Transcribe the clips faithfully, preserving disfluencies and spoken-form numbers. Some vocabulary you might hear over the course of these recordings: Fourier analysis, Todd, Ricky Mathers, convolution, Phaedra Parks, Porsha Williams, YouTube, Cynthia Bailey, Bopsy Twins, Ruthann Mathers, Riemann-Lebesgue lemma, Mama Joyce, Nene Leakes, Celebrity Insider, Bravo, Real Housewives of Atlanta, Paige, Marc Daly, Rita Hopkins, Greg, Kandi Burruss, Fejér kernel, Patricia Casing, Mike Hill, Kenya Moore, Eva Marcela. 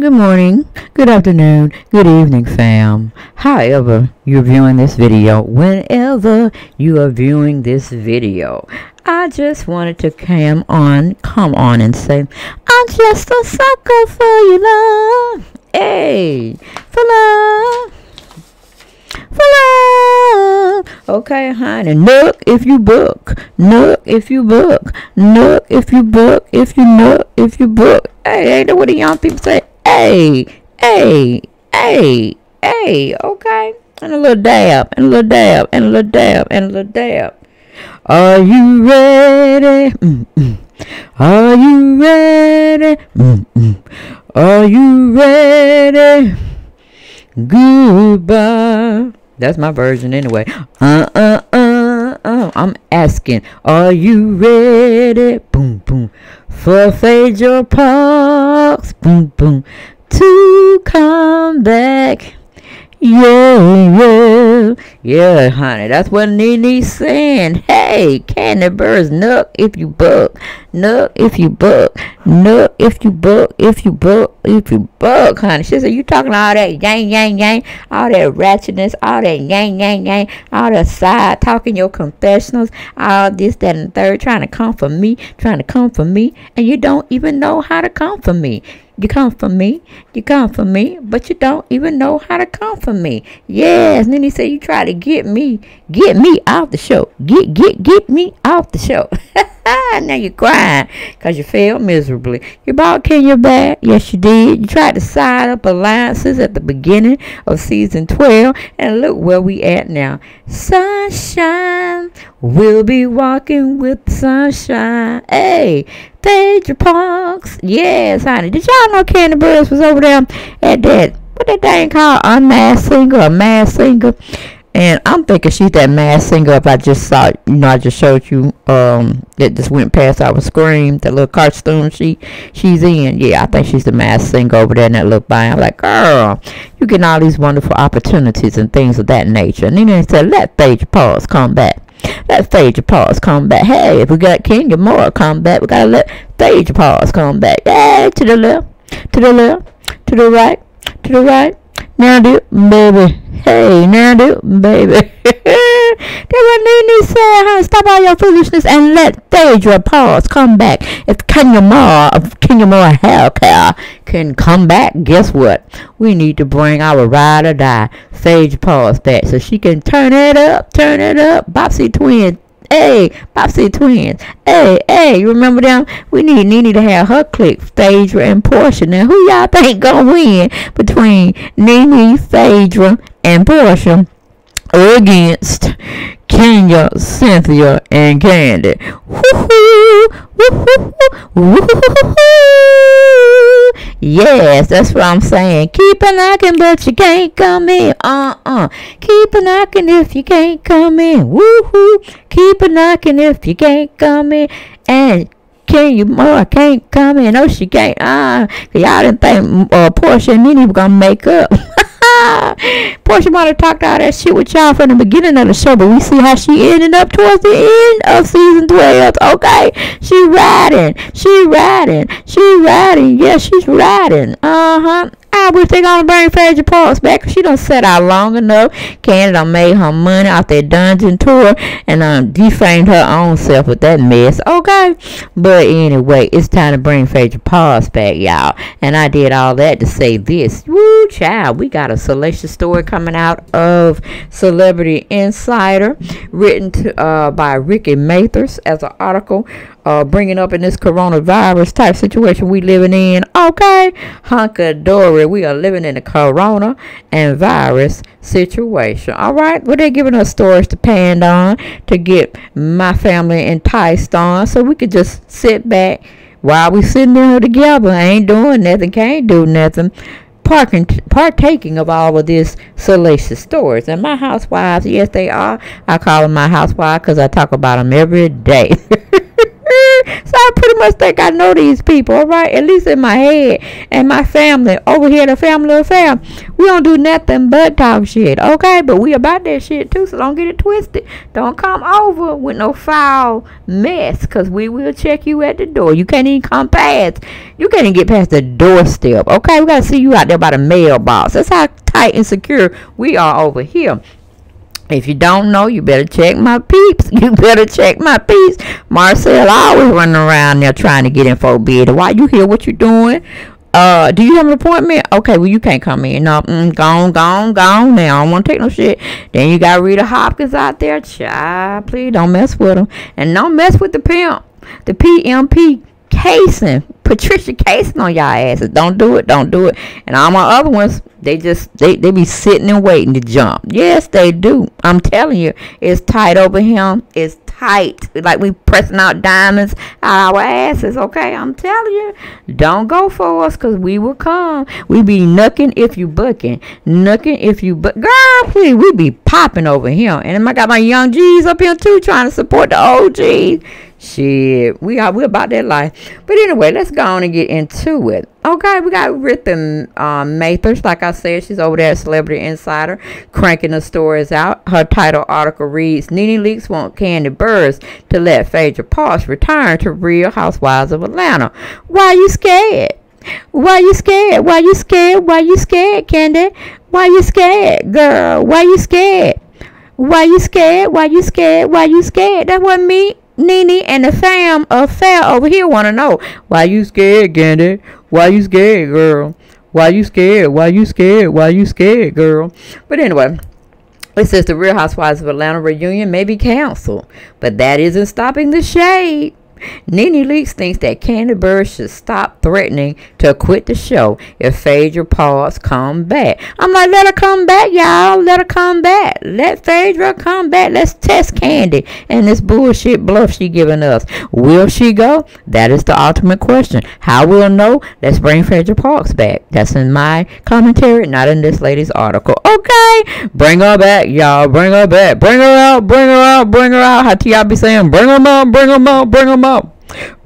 Good morning, good afternoon, good evening, fam. However you're viewing this video, whenever you are viewing this video, I just wanted to come on, come on and say, I'm just a sucker for your love. Hey, for love, for love. Okay, honey, look if you book, look if you book, look if you book, if you look, if you book. Hey, ain't that what the young people say? Hey, hey, hey, hey, okay. And a little dab, and a little dab, and a little dab, and a little dab. Are you ready? Mm-mm. Are you ready? Mm-mm. Are you ready? Goodbye. That's my version anyway. Uh, uh, uh, uh. I'm asking, are you ready? Boom, boom. For Phaedra Parks, boom, boom, to come back. Yeah, yeah, yeah, honey. That's what Nene's saying. Hey, Kandi Burruss, nook if you book, nook if you book, nook if you book, if you book, if you book, honey. She said, you talking all that yang, yang, yang, all that ratchetness, all that yang, yang, yang, all that side talking, your confessionals, all this, that, and the third, trying to come for me, trying to come for me, and you don't even know how to come for me. You come for me, you come for me, but you don't even know how to come for me. Yes, Nene said you try to get me, get me off the show. Get, get, get me off the show. Now you're crying because you failed miserably. You bought Kenya back. Yes, you did. You tried to side up alliances at the beginning of season twelve. And look where we at now. Sunshine. We'll be walking with sunshine. Hey, Phaedra Parks. Yes, honey. Did y'all know Kandi Burruss was over there at that, what that thing called? Unmasked Singer or Masked Singer? And I'm thinking she's that Masked Singer. If I just saw, you know, I just showed you, um, that just went past our screen, that little cartoon she, she's in. Yeah, I think she's the Masked Singer over there in that little bio. I'm like, girl, you getting all these wonderful opportunities and things of that nature. And then they said, let Phaedra Parks come back. Let Phaedra Parks come back. Hey, if we got Kenya Moore come back, we got to let Phaedra Parks come back. Hey, to the left, to the left, to the right, to the right. Now do, baby. Hey, now do, baby. That's what Nene said, huh? Stop all your foolishness and let Phaedra Parks come back. If Kenya Moore of Kenya Moore Haircare can come back, guess what? We need to bring our ride or die Phaedra Parks back so she can turn it up, turn it up. Bopsy Twins. Hey, Bopsy Twins. Hey, hey, you remember them? We need Nene to have her clique, Phaedra and Porsha. Now, who y'all think gonna win between Nene, Phaedra, and Porsha against Kenya, Cynthia, and Kandi? Woohoo! Woohoo! Woohoo! Yes, that's what I'm saying. Keep a knocking, but you can't come in. Uh-uh. Keep a knocking if you can't come in. Woohoo! Keep a knocking if you can't come in. And Kenya Moore can't come in. No, she can't. Uh, y'all didn't think uh, Porsha and Nene were gonna make up. Porsha might have talked all that shit with y'all from the beginning of the show, but we see how she ended up towards the end of season twelve, okay? She riding, she riding, she riding, yeah, she's riding, uh-huh. I wish they gonna bring Phaedra Parks back, cause she done sat out long enough. Kandi done made her money off that dungeon tour and um defamed her own self with that mess, okay? But anyway, it's time to bring Phaedra Parks back, y'all. And I did all that to say this. Woo, child, we got a salacious story coming out of Celebrity Insider, written to, uh, by Ricky Mathers as an article. Uh, bringing up in this coronavirus type situation we living in, okay? Hunkadory, we are living in a corona and virus situation, all right? Well, they're giving us stories to pan on to get my family enticed on, so we could just sit back while we sitting there together. I ain't doing nothing, can't do nothing. Parking, partaking of all of this salacious stories. And my housewives, yes, they are. I call them my housewives because I talk about them every day. So I pretty much think I know these people, all right? At least in my head. And my family over here, the family affair, we don't do nothing but talk shit, okay? But we about that shit too, so don't get it twisted. Don't come over with no foul mess, because we will check you at the door. You can't even come past. You can't even get past the doorstep, okay? We got to see you out there by the mailbox. That's how tight and secure we are over here. If you don't know, you better check my peeps. You better check my peeps. Marcel always running around there trying to get info bid. Why you here? What you doing? Uh, do you have an appointment? Okay, well, you can't come in. No, mm, gone, gone, gone now. I don't want to take no shit. Then you got Rita Hopkins out there. Child, please don't mess with them. And don't mess with the pimp. The P M P Casing. Patricia Casing on y'all asses. Don't do it. Don't do it. And all my other ones, they just, they, they be sitting and waiting to jump. Yes, they do. I'm telling you, it's tight over him. It's tight. Like we pressing out diamonds out our asses, okay? I'm telling you, don't go for us, because we will come. We be knucking if you bucking. Knucking if you buck. Girl, please, we be popping over him. And I got my young G's up here, too, trying to support the old G's. Shit, we are, we're about that life. But anyway, let's go on and get into it. Okay, we got Ruthann um, Mathers. Like I said, she's over there at Celebrity Insider, cranking the stories out. Her title article reads, Nene Leakes want Kandi Burruss to let Phaedra Parks retire to Real Housewives of Atlanta. Why you scared? Why you scared? Why you scared? Why you scared, Kandi? Why you scared, girl? Why you scared? Why you scared? Why you scared? Why you scared? That wasn't me. Nene and the fam affair over here want to know, why you scared, Kandi? Why you scared, girl? Why you scared? Why you scared? Why you scared, girl? But anyway, it says the Real Housewives of Atlanta reunion may be canceled, but that isn't stopping the shade. Nene Leakes thinks that Kandi Burruss should stop threatening to quit the show if Phaedra Parks come back. I'm like, let her come back, y'all. Let her come back. Let Phaedra come back. Let's test Kandi and this bullshit bluff she giving us. Will she go? That is the ultimate question. How we'll know? Let's bring Phaedra Parks back. That's in my commentary, not in this lady's article. Okay, bring her back, y'all. Bring her back. Bring her out. Bring her out. Bring her out. How T I be saying, bring her out. Bring her out. Bring her out. Up.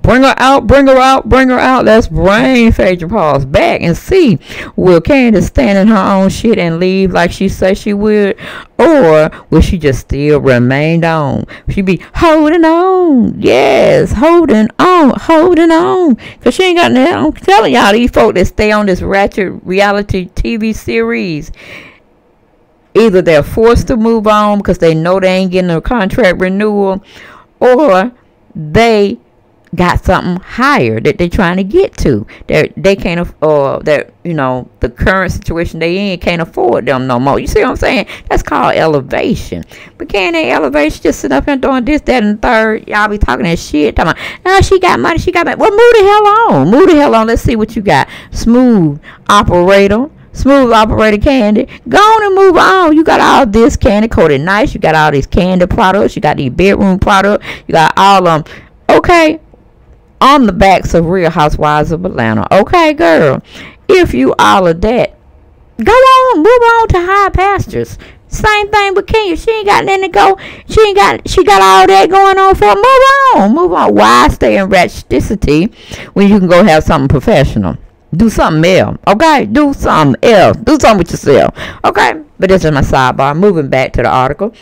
Bring her out, bring her out, bring her out. Let's bring Phaedra Parks back and see, will Kandi stand in her own shit and leave like she said she would, or will she just still remain on? She be holding on, yes, holding on, holding on, because she ain't got nothing. I'm telling y'all, these folk that stay on this ratchet reality T V series, either they're forced to move on because they know they ain't getting a contract renewal, or they got something higher that they're trying to get to. They they can't, uh, that you know, the current situation they in can't afford them no more. You see what I'm saying? That's called elevation. But can't they elevation just sit up here doing this, that, and third? Y'all be talking that shit. Talking about, oh, she got money, she got money. Well, move the hell on. Move the hell on. Let's see what you got. Smooth operator. Smooth operator Kandi. Go on and move on. You got all this Kandi coated nice. You got all these Kandi products. You got these bedroom products. You got all of them. Okay. On the backs of Real Housewives of Atlanta. Okay, girl. If you all of that, go on. Move on to high pastures. Same thing with Kenya. She ain't got nothing to go. She ain't got, she got all that going on for her. Move on. Move on. Why stay in ratcheticity when you can go have something professional? Do something else, okay? Do something else. Do something with yourself, okay? But this is my sidebar. Moving back to the article.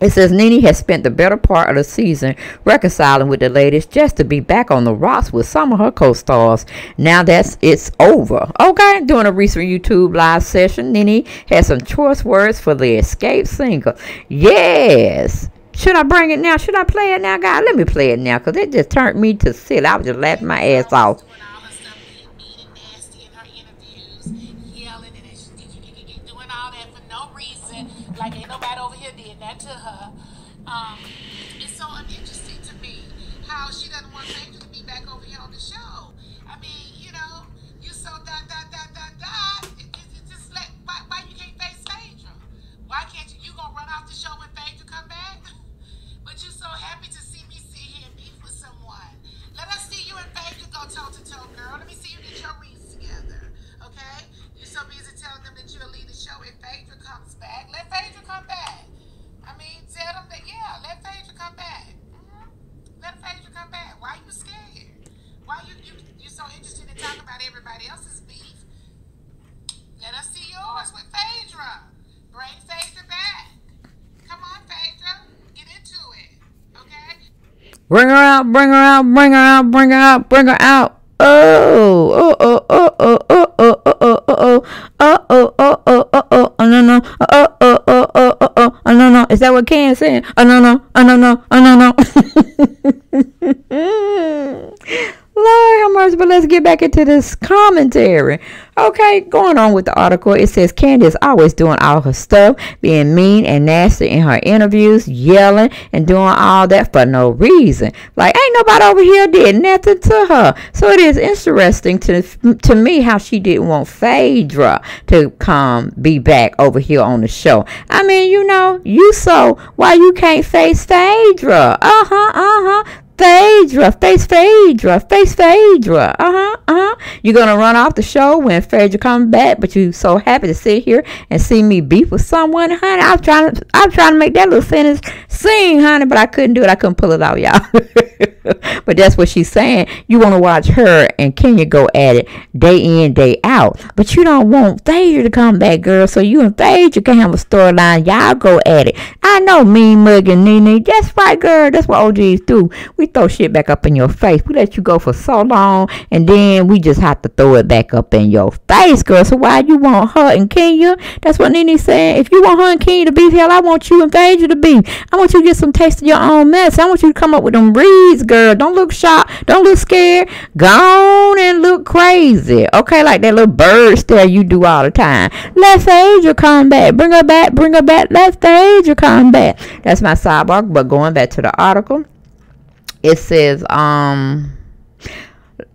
It says, Nene has spent the better part of the season reconciling with the ladies just to be back on the rocks with some of her co-stars. Now that's it's over, okay? During a recent YouTube live session, Nene had some choice words for the escaped singer. Yes. Should I bring it now? Should I play it now, God? Let me play it now, because it just turned me to silly. I was just laughing my ass off. Like, ain't nobody over here did that to her. Um, it's so uninteresting to me how she doesn't want Phaedra to be back over here on the show. I mean, you know, you so dot, dot, dot, dot, dot. It, it, it just let, why, why you can't face Phaedra? Why can't you? You gonna run off the show when Phaedra come back? But you're so happy to see me sit here and meet with someone. Let us see you and Phaedra go talk to talk about everybody else's beef. Let us see yours with Phaedra. Bring Phaedra back. Come on, Phaedra. Get into it. Okay? Bring her out, bring her out, bring her out, bring her out, bring her out. Oh, oh, oh, oh, oh, oh, oh, oh, oh, oh, oh, oh, oh, oh, oh, oh, no, no, oh, oh, oh, oh, oh, oh, oh, no, no. Is that what Ken's saying? Oh, no, no, oh, no, no, oh, no, no. Lord have mercy, but let's get back into this commentary. Okay, going on with the article, it says Kandi is always doing all her stuff, being mean and nasty in her interviews, yelling and doing all that for no reason. Like, ain't nobody over here did nothing to her. So it is interesting to to me how she didn't want Phaedra to come be back over here on the show. I mean, you know, you so why you can't face Phaedra? Uh-huh, uh-huh. Phaedra, face Phaedra, face Phaedra. Uh-huh, uh-huh. You're going to run off the show when Phaedra comes back, but you so happy to sit here and see me beef with someone, honey. I'm trying to, I'm trying to make that little sentence sing, honey, but I couldn't do it. I couldn't pull it out, y'all. But that's what she's saying. You want to watch her and Kenya go at it day in, day out. But you don't want Phaedra to come back, girl, so you and Phaedra can have a storyline. Y'all go at it. I know Mean Mug and Nene. That's right, girl. That's what O Gs do. We throw shit back up in your face. We let you go for so long, and then we just have to throw it back up in your face, girl. So why you want her and Kenya? That's what Nene saying. If you want her and Kenya to beef, hell, I want you and Phaedra to beef. I want you to get some taste of your own mess. I want you to come up with them reeds, girl. Don't look shocked. Don't look scared. Go on and look crazy, okay? Like that little bird stare you do all the time. Let Phaedra come back. Bring her back. Bring her back. Let Phaedra come back. That's my sidebar. But going back to the article, it says, um,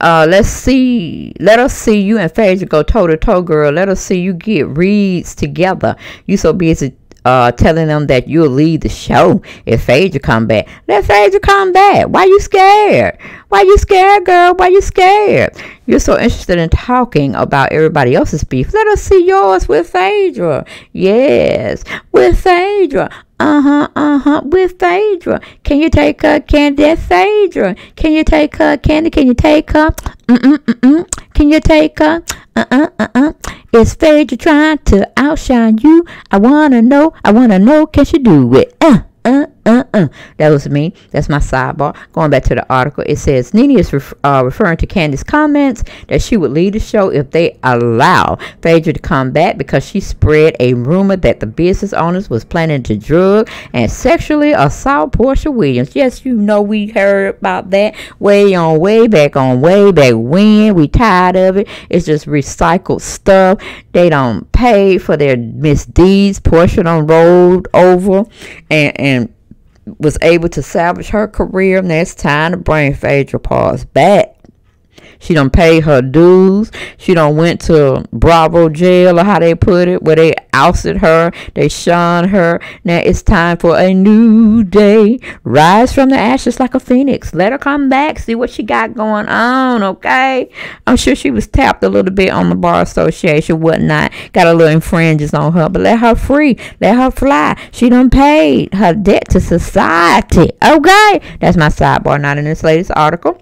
uh, let's see, let us see you and Phaedra go toe to toe, girl. Let us see you get reads together. You so busy uh, telling them that you'll leave the show if Phaedra come back. Let Phaedra come back. Why you scared? Why you scared, girl? Why you scared? You're so interested in talking about everybody else's beef. Let us see yours with Phaedra. Yes, with Phaedra. Uh-huh, uh-huh, with Phaedra. Can you take her, Kandi? That's Phaedra. Can you take her, Kandi? Can you take her? Mm-mm, mm-mm. Can you take her? Uh-uh, uh-uh. Is Phaedra trying to outshine you? I want to know. I want to know. Can she do it? Uh, uh, uh, uh. That was me. That's my sidebar. Going back to the article, it says, Nene is ref uh, referring to Kandi's comments that she would leave the show if they allow Phaedra to come back because she spread a rumor that the business owners was planning to drug and sexually assault Porsha Williams. Yes, you know we heard about that way on, way back on, way back when. We tired of it. It's just recycled stuff. They don't pay for their misdeeds. Porsha done rolled over and, and was able to salvage her career. Now it's time to bring Phaedra Parks back. She done paid her dues. She done went to Bravo jail, or how they put it, where they ousted her, they shunned her. Now it's time for a new day. Rise from the ashes like a phoenix. Let her come back. See what she got going on, okay? I'm sure she was tapped a little bit on the Bar Association, whatnot. Got a little infringes on her, but let her free. Let her fly. She done paid her debt to society, okay? That's my sidebar, not in this latest article.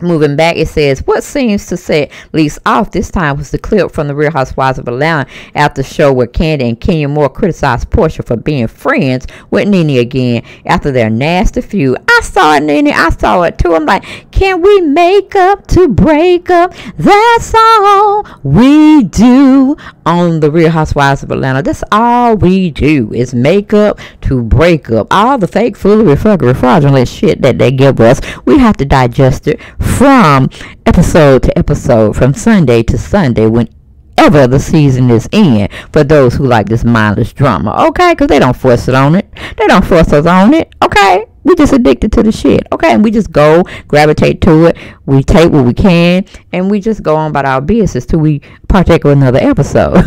Moving back, it says, what seems to set Leakes off this time was the clip from the Real Housewives of Atlanta after the show where Kandi and Kenya Moore criticized Porsha for being friends with Nene again after their nasty feud. I saw it, Nene. I saw it, too. I'm like, can we make up to break up? That's all we do on the Real Housewives of Atlanta. That's all we do is make up to break up. All the fake, foolery, fuckery, fraudulent shit that they give us, we have to digest it from episode to episode, from Sunday to Sunday, whenever the season is in, for those who like this mindless drama, okay? Because they don't force it on it. They don't force us on it, okay? We just addicted to the shit, okay? And we just go, gravitate to it. We take what we can, and we just go on about our business till we partake of another episode.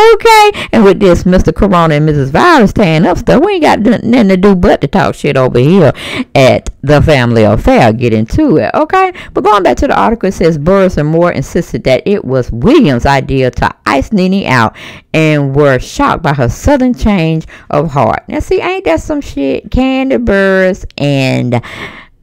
Okay, and with this Mister Corona and Missus Virus tearing up stuff, we ain't got nothing to do but to talk shit over here at The Family Affair. Get into it, okay? But going back to the article, it says Burruss and Moore insisted that it was Williams' idea to ice Nene out and were shocked by her sudden change of heart. Now, see, ain't that some shit? Kandi Burruss and...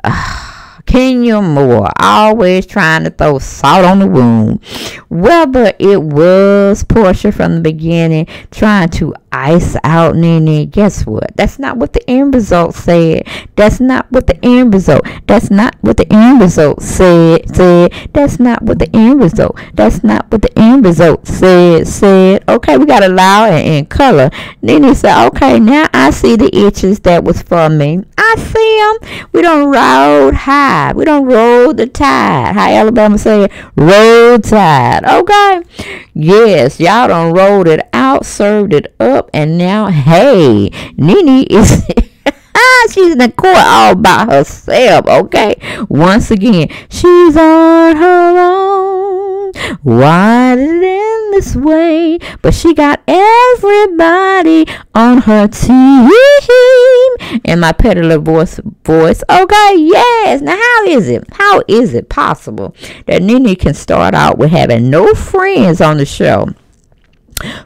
Uh, Kenya Moore, always trying to throw salt on the wound. Whether it was Porsha from the beginning trying to ice out Nene, guess what? That's not what the end result said. That's not what the end result. That's not what the end result said. Said. That's not what the end result. That's not what the end result said. Said. Okay, we got to allow it in color. Nene said, okay, now I see the itches that was for me. I see them. We don't roll high. We don't roll the tide. How Alabama said, roll tide. Okay. Yes, y'all done rolled it out, served it up, and now, hey, Nene is... She's in the court all by herself, okay? Once again, she's on her own. Why did it end this way? But she got everybody on her team. And my petty little voice, voice, okay, yes. Now, how is it? How is it possible that Nene can start out with having no friends on the show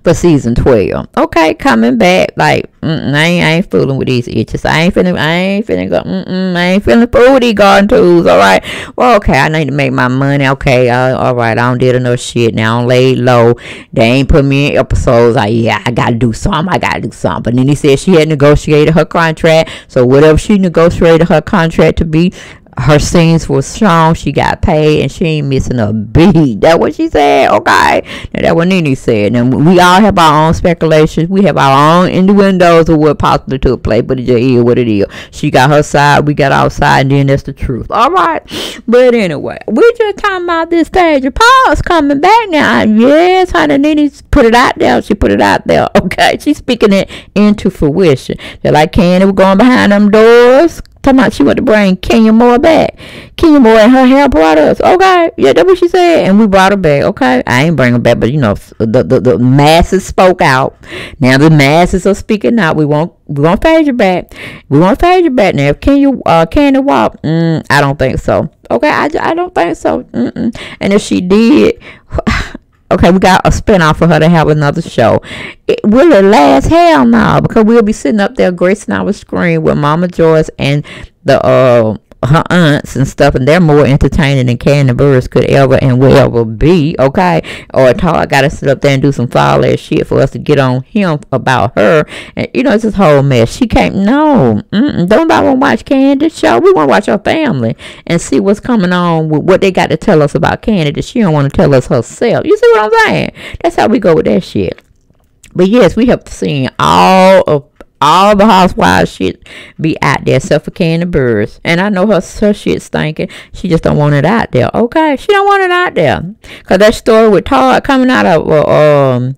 for season twelve? Okay, coming back like, mm-mm, I, ain't, I ain't fooling with these itches. I ain't finna, I ain't finna go, mm-mm, I ain't finna fool with these garden tools, alright? Well, okay, I need to make my money, okay, uh, alright, I don't did enough shit, now I don't lay low, they ain't put me in episodes, like, yeah, I gotta do something, I gotta do something, but then he said she had negotiated her contract, so whatever she negotiated her contract to be, her scenes were shown, she got paid, and she ain't missing a beat. That what she said, okay? Now, that what Nene said. Now, we all have our own speculations. We have our own innuendos of what possibly took place, but it just is what it is. She got her side, we got our side, and then that's the truth, all right? But anyway, we just talking about this Phaedra Parks coming back now. Yes, honey, Nene put it out there. She put it out there, okay? She's speaking it into fruition. They're like, Kandi, we're going behind them doors. Talking about she wanted to bring Kenya Moore back. Kenya Moore and her hair brought us. Okay. Yeah, that's what she said. And we brought her back. Okay. I ain't bring her back, but you know, the, the, the masses spoke out. Now the masses are speaking out. We won't we won't Phaedra back. We won't Phaedra back. Now if Kenya uh Kandi walk, mm, I don't think so. Okay, I, I don't think so. Mm -mm. And if she did okay, we got a spinoff for her to have another show. It, will it last? Hell no, because we'll be sitting up there gracing our screen with Mama Joyce and the uh, her aunts and stuff, and they're more entertaining than Kandi Burruss could ever and will ever be, okay? Or Todd got to sit up there and do some foul ass shit for us to get on him about her. And, you know, it's this whole mess. She can't, no. Mm-mm. Don't nobody want to watch Candy's show. We want to watch her family and see what's coming on with what they got to tell us about Kandi that she don't want to tell us herself. You see what I'm saying? That's how we go with that shit. But, yes, we have seen all of all the housewives shit be out there except for Kandi Burruss. And I know her, her shit's stinking. She just don't want it out there. Okay? She don't want it out there. Because that story with Todd coming out of uh, um,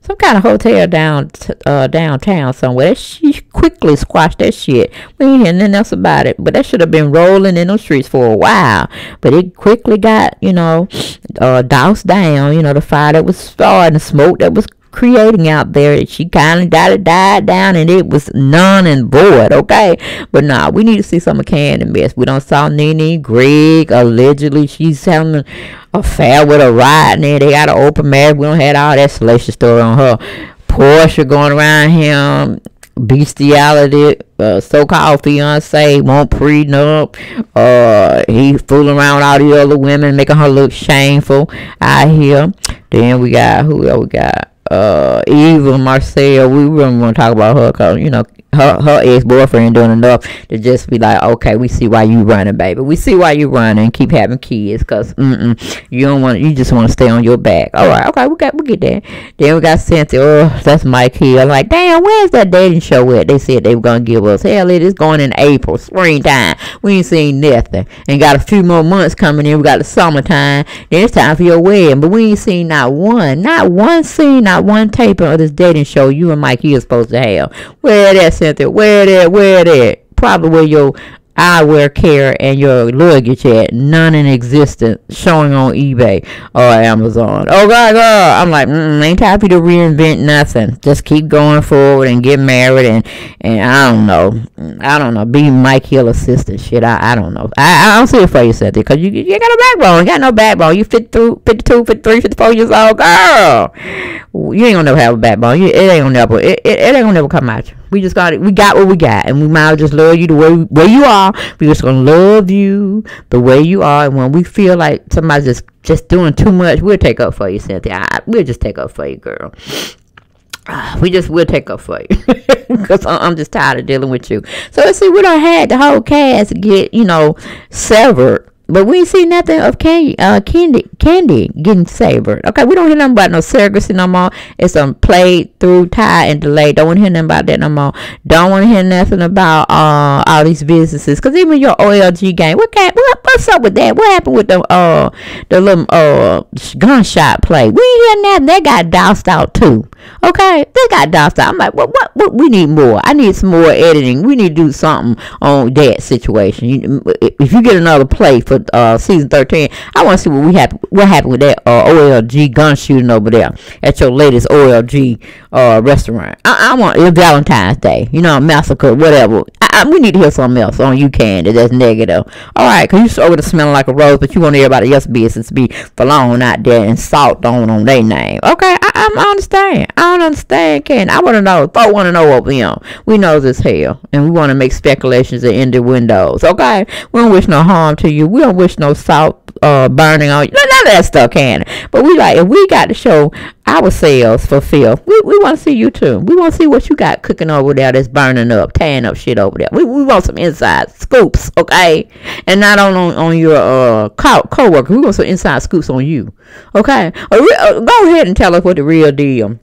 some kind of hotel down uh, downtown somewhere, that she quickly squashed that shit. We ain't hear nothing else about it. But that should have been rolling in those streets for a while. But it quickly got, you know, uh, doused down. You know, the fire that was started, the smoke that was creating out there, she kind of died, died down, and it was none and void, okay? But nah, we need to see some of Kandi mess. We don't saw Nene, Greg, allegedly she's having a affair with a ride there. They got an open marriage. We don't had all that salacious story on her. Porsha going around him, bestiality, uh, so-called fiance won't prenup, uh, he fooling around with all the other women, making her look shameful out here. Then we got, who else we got? Uh, Eva Marcela, we really want to talk about her because, you know, her, her ex-boyfriend doing enough to just be like, okay, we see why you running, baby. We see why you running and keep having kids because mm-mm, you don't want, you just want to stay on your back. All right, okay, we got, we get that. Then we got Cynthia, oh, that's Mike Hill. I'm like, damn, where's that dating show at? They said they were going to give us. Hell, it is going in April, springtime. We ain't seen nothing. And got a few more months coming in. We got the summertime. Then it's time for your wedding. But we ain't seen not one, not one scene, not one taping of this dating show you and Mike Hill supposed to have. Where that, Cynthia? Where that? Where that? Probably where your eyewear care and your luggage at. None in existence. Showing on eBay or Amazon. Oh, God, God. I'm like, mm-mm, ain't time for you to reinvent nothing. Just keep going forward and get married and, and I don't know. I don't know. Be Mike Hill assistant shit. I, I don't know. I, I don't see it for you, Cynthia, because you, you ain't got no backbone. You got no backbone. You fifty-two, fifty-three, fifty-four years old. Girl, you ain't going to never have a backbone. You, it ain't going to never. It, it, it ain't going to never come out you. We just got it. We got what we got, and we might just love you the way where you are. We just gonna love you the way you are. And when we feel like somebody's just just doing too much, we'll take up for you, Cynthia. I, we'll just take up for you, girl. We just will take up for you, because I'm just tired of dealing with you. So let's see, we done had the whole cast get, you know, severed, but we ain't see nothing of Kandi, uh, Kandi, Kandi getting severed. Okay, we don't hear nothing about no surrogacy no more. It's um played through, tied, and delayed. Don't want to hear nothing about that no more. Don't want to hear nothing about uh all these businesses, because even your O L G gang, what, what what's up with that? What happened with the uh the little uh gunshot play? We ain't hear nothing. They got doused out too. Okay, they got doused out. I'm like, well, what, what? We need more. I need some more editing. We need to do something on that situation. You, if you get another play for uh, season thirteen, I want to see what we have. What happened with that uh, O L G gun shooting over there at your latest O L G uh, restaurant? I, I want it's Valentine's Day. You know, massacre, whatever. I, I, we need to hear something else on you, Kandi. That's negative. All right, cause you over there smelling like a rose, but you want everybody else's business to be forlorn out there and salt on on their name. Okay, I, I, I understand. I don't understand, Kandi. I want to know. I want to know what we on. We know this hell, and we want to make speculations and end the windows. Okay, we don't wish no harm to you. We don't wish no salt uh, burning on you. None of that stuff, Kandi. But we like, if we got to show ourselves fulfilled, we, we want to see you too. We want to see what you got cooking over there that's burning up, tearing up shit over there. We, we want some inside scoops, okay? And not on on, on your uh co co-worker. We want some inside scoops on you, okay? Or, uh, go ahead and tell us what the real deal.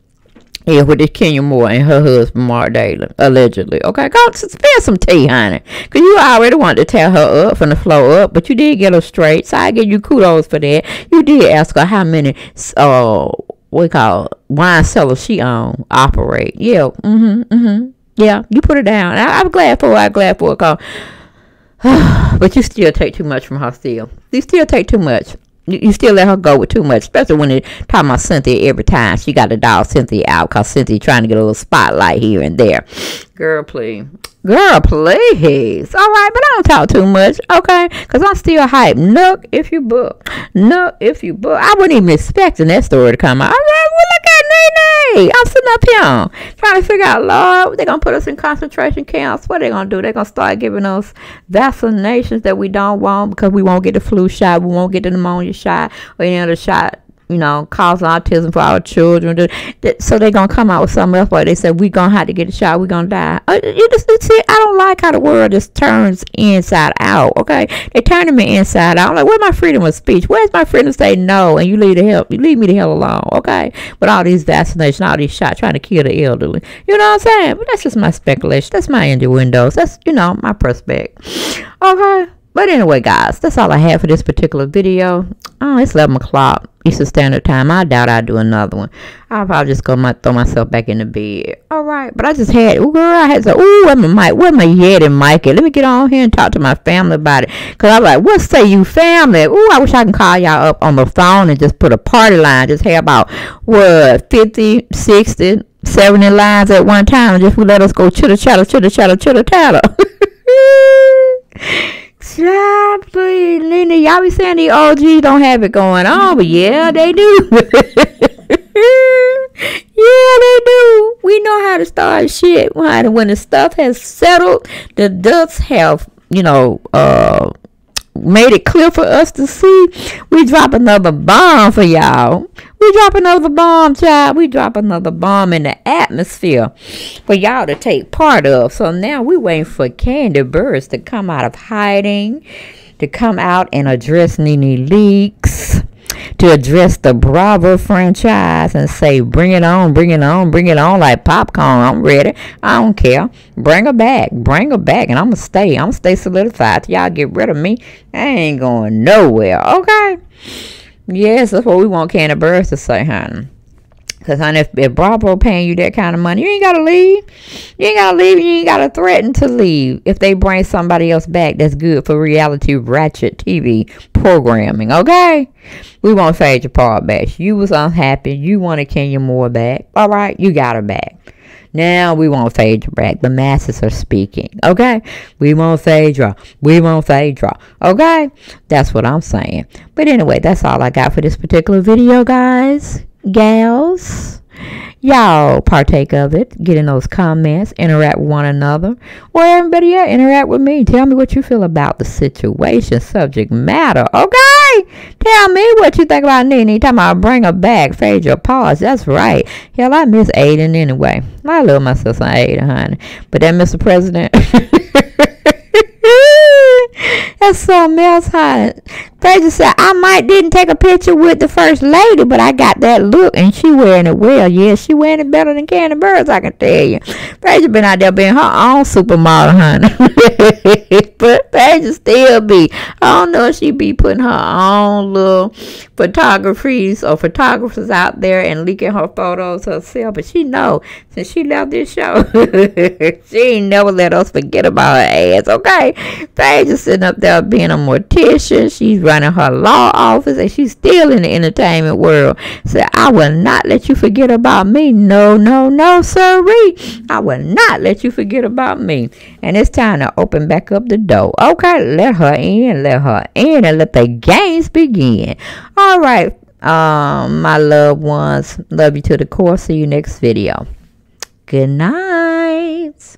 Yeah, with this Kenya Moore and her husband, Marc Daly, allegedly. Okay, go spill some tea, honey. Because you already wanted to tear her up from the floor up, but you did get her straight. So I give you kudos for that. You did ask her how many, uh, what we call, wine cellars she own, operate. Yeah, mm-hmm, mm-hmm. Yeah, you put her down. I, I'm glad for her. I'm glad for her. Cause, but you still take too much from her still. You still take too much. You still let her go with too much, especially when it's talking about Cynthia every time. She got to dial Cynthia out because Cynthia trying to get a little spotlight here and there. Girl, please. Girl, please. All right, but I don't talk too much, okay? Because I'm still hyped. Nook if you book. Nook if you book. I wasn't even expecting that story to come out. All right, well, look at Nene. I'm sitting up here trying to figure out, Lord, they're going to put us in concentration camps. What are they going to do? They're going to start giving us vaccinations that we don't want because we won't get the flu shot. We won't get the pneumonia shot or any other shot. You know, causing autism for our children. So they're going to come out with something else where they said, we're going to have to get a shot. We're going to die. You just, it's it. I don't like how the world just turns inside out, okay? They're turning me inside out. I'm like, where's my freedom of speech? Where's my freedom to say no? And you leave, the hell, you leave me the hell alone, okay? With all these vaccinations, all these shots, trying to kill the elderly. You know what I'm saying? But that's just my speculation. That's my innuendos. That's, you know, my prospect. Okay? But anyway, guys, that's all I have for this particular video. Oh, it's eleven o'clock Eastern Standard Time. I doubt I'll do another one. I'll probably just go my, throw myself back in the bed. All right. But I just had, ooh, girl, I had to, ooh, where's my mic? Where's my Yeti mic? Let me get on here and talk to my family about it. Because I was like, what say you family? Ooh, I wish I can call y'all up on the phone and just put a party line. Just have about, what, fifty, sixty, seventy lines at one time. And just let us go chitter-chatter, chitter-chatter, chitter-chatter. Child, please, Nene, y'all be saying the O Gs don't have it going on, but yeah, they do. Yeah, they do. We know how to start shit. When the stuff has settled, the ducks have, you know, uh, made it clear for us to see. We drop another bomb for y'all. We drop another bomb, child. We drop another bomb in the atmosphere for y'all to take part of. So now we're waiting for Kandi Burruss to come out of hiding, to come out and address Nene Leakes, to address the Bravo franchise and say, bring it on, bring it on, bring it on like popcorn. I'm ready. I don't care. Bring her back. Bring her back. And I'm going to stay. I'm going to stay solidified till y'all get rid of me. I ain't going nowhere. Okay? Yes, that's what we want Kandi Burruss to say, honey. Because, honey, if, if Bravo paying you that kind of money, you ain't got to leave. You ain't got to leave. You ain't got to threaten to leave if they bring somebody else back that's good for reality ratchet T V programming, okay? We want Phaedra Parks back. You was unhappy. You wanted Kenya Moore back. All right? You got her back. Now we want Phaedra back. The masses are speaking, okay? We want Phaedra. We want Phaedra, okay? That's what I'm saying. But anyway, that's all I got for this particular video, guys. Gals, y'all partake of it, get in those comments, interact with one another, or everybody else, interact with me. Tell me what you feel about the situation, subject matter, okay? Tell me what you think about Nene. Talking about bring her back, Phaedra Parks. That's right. Hell, I miss Aiden anyway. I love my sister Aiden, honey. But that Mister President... That's something else, honey. They just said, I might didn't take a picture with the first lady, but I got that look, and she wearing it well. Yeah, she wearing it better than Kandi Burruss, I can tell you. Paige been out there being her own supermodel, honey. But Paige still be. I don't know if she be putting her own little photographies or photographers out there and leaking her photos herself. But she know, since she left this show, she ain't never let us forget about her ass, okay? Paige is sitting up there being a mortician. She's running her law office, and she's still in the entertainment world. So I will not let you forget about me. No, no, no, sirree. I will not let you forget about me. And it's time to open back up the door. Okay, let her in, let her in, and let the games begin. All right, um, my loved ones, love you to the core. See you next video. Good night.